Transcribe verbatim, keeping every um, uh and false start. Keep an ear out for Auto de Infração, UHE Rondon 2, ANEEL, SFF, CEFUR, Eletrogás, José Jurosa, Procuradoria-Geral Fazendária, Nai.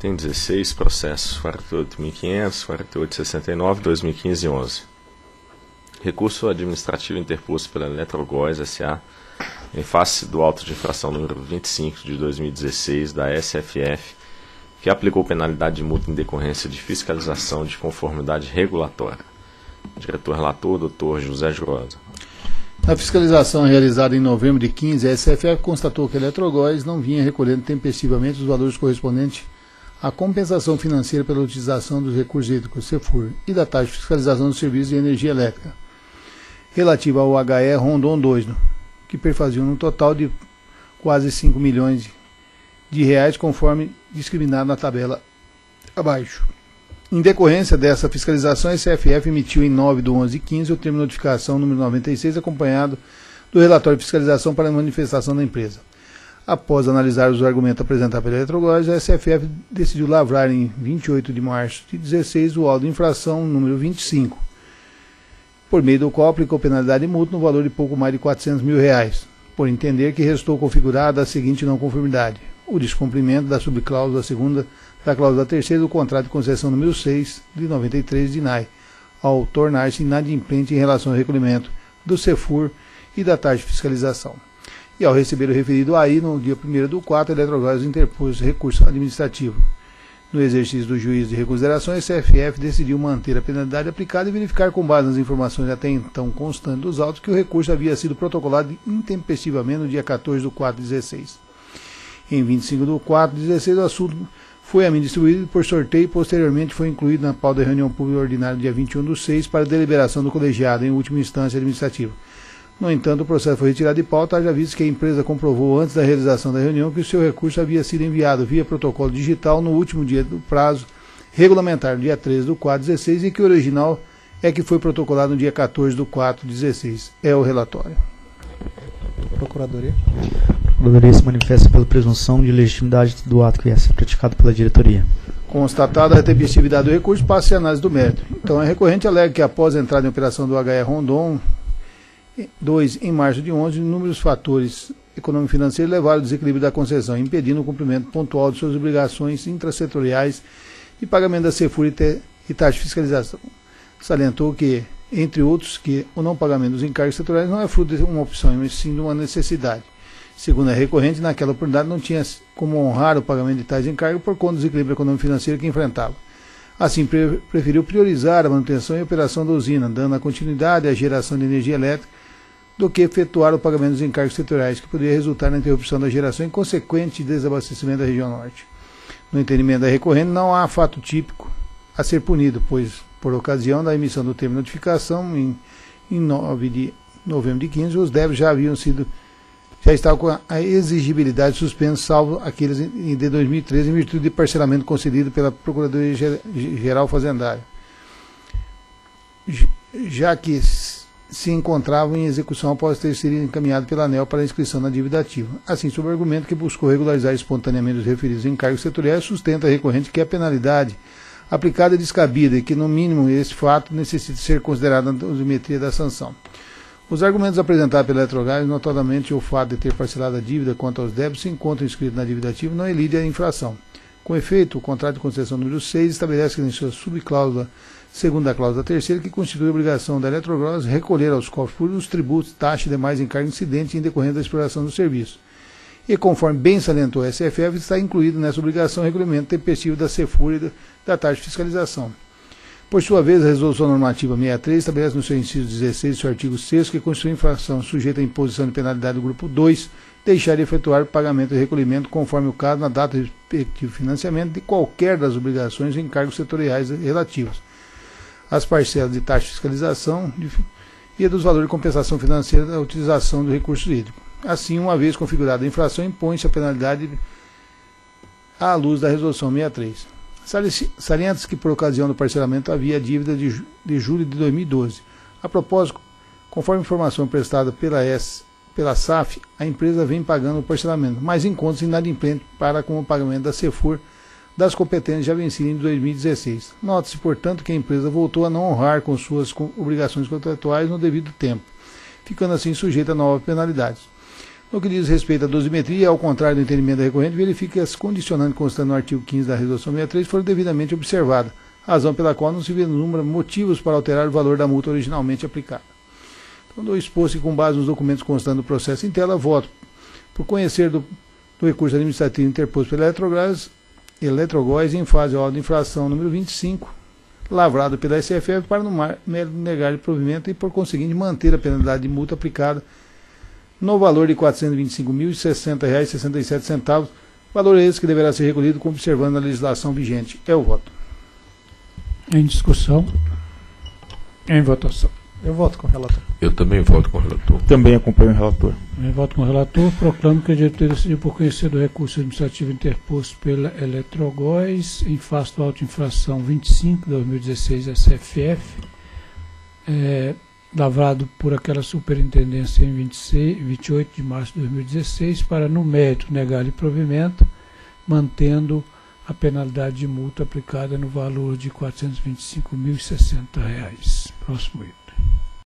Tem dezesseis processos, quarenta e oito mil e quinhentos, quarenta e oito mil seiscentos e nove, dois mil e quinze, onze. Recurso administrativo interposto pela Eletrogás S A em face do auto de infração número vinte e cinco de dois mil e dezesseis da S F F, que aplicou penalidade de multa em decorrência de fiscalização de conformidade regulatória. Diretor relator, doutor José Jurosa. A fiscalização realizada em novembro de quinze, a S F F constatou que a Eletrogás não vinha recolhendo tempestivamente os valores correspondentes à compensação financeira pela utilização dos recursos hídricos CEFUR e da taxa de fiscalização dos serviços de energia elétrica, relativa ao U H E Rondon dois, que perfaziam um total de quase cinco milhões de reais, conforme discriminado na tabela abaixo. Em decorrência dessa fiscalização, a S F F emitiu em nove de onze de quinze o termo de notificação número noventa e seis, acompanhado do relatório de fiscalização para a manifestação da empresa. Após analisar os argumentos apresentados pela Eletrogás, a S F F decidiu lavrar em vinte e oito de março de dezesseis o auto de infração número vinte e cinco, por meio do qual aplicou penalidade e multa no valor de pouco mais de quatrocentos mil reais, por entender que restou configurada a seguinte não conformidade: o descumprimento da subcláusula segunda da cláusula terceira do contrato de concessão número seis de noventa e três de Nai, ao tornar-se inadimplente em relação ao recolhimento do CEFUR e da taxa de fiscalização. E ao receber o referido A I, no dia primeiro do quatro, a Eletrogás interpôs recurso administrativo. No exercício do juízo de reconsideração, a S F F decidiu manter a penalidade aplicada e verificar, com base nas informações até então constantes dos autos, que o recurso havia sido protocolado intempestivamente no dia quatorze do quatro de dezesseis. Em vinte e cinco do quatro de dezesseis, o assunto foi a mim distribuído por sorteio e posteriormente foi incluído na pauta da reunião pública ordinária do dia vinte e um do seis para deliberação do colegiado em última instância administrativa. No entanto, o processo foi retirado de pauta, haja visto que a empresa comprovou antes da realização da reunião que o seu recurso havia sido enviado via protocolo digital no último dia do prazo regulamentar, dia treze do quatro de dezesseis, e que o original é que foi protocolado no dia quatorze do quatro de dezesseis. É o relatório. Procuradoria. A Procuradoria se manifesta pela presunção de legitimidade do ato que é praticado pela diretoria. Constatada a repetibilidade do recurso, passa a análise do mérito. Então, a recorrente alega que, após a entrada em operação do U H E Rondon dois em março de onze, inúmeros fatores econômico-financeiros levaram ao desequilíbrio da concessão, impedindo o cumprimento pontual de suas obrigações intrasetoriais e pagamento da CEFUR e taxa de fiscalização. Salientou que, entre outros, que o não pagamento dos encargos setoriais não é fruto de uma opção, mas sim de uma necessidade. Segundo a recorrente, naquela oportunidade não tinha como honrar o pagamento de tais encargos por conta do desequilíbrio econômico-financeiro que enfrentava. Assim, pre preferiu priorizar a manutenção e operação da usina, dando a continuidade à geração de energia elétrica, do que efetuar o pagamento dos encargos setoriais, que poderia resultar na interrupção da geração e consequente desabastecimento da região norte. No entendimento da recorrente, não há fato típico a ser punido, pois, por ocasião da emissão do termo de notificação, em, em nove de novembro de quinze, os débitos já haviam sido... já estava com a exigibilidade suspensa, salvo aqueles de dois mil e treze, em virtude de parcelamento concedido pela Procuradoria-Geral Fazendária, já que se encontravam em execução após ter sido encaminhado pela ANEEL para inscrição na dívida ativa. Assim, sob o argumento que buscou regularizar espontaneamente os referidos encargos setoriais, sustenta a recorrente que a penalidade aplicada é descabida e que, no mínimo, esse fato necessita ser considerado a dosimetria da sanção. Os argumentos apresentados pela Eletrogás, notadamente o fato de ter parcelado a dívida quanto aos débitos, se encontra inscrito na dívida ativa, não elide a infração. Com efeito, o contrato de concessão número seis estabelece que, em sua subcláusula segunda cláusula terceira, que constitui a obrigação da Eletrogás recolher aos cofres públicos tributos, taxas e demais encargos incidentes em decorrência da exploração do serviço. E, conforme bem salientou a S F F, está incluído nessa obrigação o regulamento tempestivo da CEFUR e da taxa de fiscalização. Por sua vez, a Resolução Normativa sessenta e três estabelece no seu inciso dezesseis do seu artigo sexto que constitui infração sujeita à imposição de penalidade do grupo dois, deixar de efetuar o pagamento e recolhimento, conforme o caso, na data de respectivo financiamento de qualquer das obrigações e encargos setoriais relativos às parcelas de taxa de fiscalização e dos valores de compensação financeira da utilização do recurso hídrico. Assim, uma vez configurada a infração, impõe-se a penalidade à luz da Resolução sessenta e três. Salienta-se que, por ocasião do parcelamento, havia dívida de, de julho de dois mil e doze. A propósito, conforme informação prestada pela, S, pela S A F, a empresa vem pagando o parcelamento, mas encontra-se inadimplente para com o pagamento da CEFUR das competências já vencidas em dois mil e dezesseis. Nota-se, portanto, que a empresa voltou a não honrar com suas obrigações contratuais no devido tempo, ficando assim sujeita a novas penalidades. No que diz respeito à dosimetria, ao contrário do entendimento da recorrente, verifica que as condicionantes constantes no artigo quinze da Resolução sessenta e três foram devidamente observadas, razão pela qual não se vislumbra motivos para alterar o valor da multa originalmente aplicada. Então, do exposto e com base nos documentos constantes do processo em tela, voto por conhecer do, do recurso administrativo interposto pela Eletrogás, Eletrogás em fase ao auto de infração número vinte e cinco, lavrado pela S F F, para no mérito negar de provimento e, por conseguinte, manter a penalidade de multa aplicada no valor de quatrocentos e vinte e cinco mil e sessenta reais e sessenta e sete centavos, valor esse que deverá ser recolhido observando a legislação vigente. É o voto. Em discussão. Em votação. Eu voto com o relator. Eu também voto com o relator. Também acompanho o relator. Eu voto com o relator. Proclamo que a diretoria decidiu por conhecer do recurso administrativo interposto pela Eletrogás em face do auto de infração vinte e cinco barra dois mil e dezesseis S F F, é, lavrado por aquela superintendência em vinte e oito de março de dois mil e dezesseis, para, no mérito, negar-lhe provimento, mantendo a penalidade de multa aplicada no valor de quatrocentos e vinte e cinco mil e sessenta reais. Próximo item.